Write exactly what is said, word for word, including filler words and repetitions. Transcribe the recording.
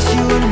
just you and me.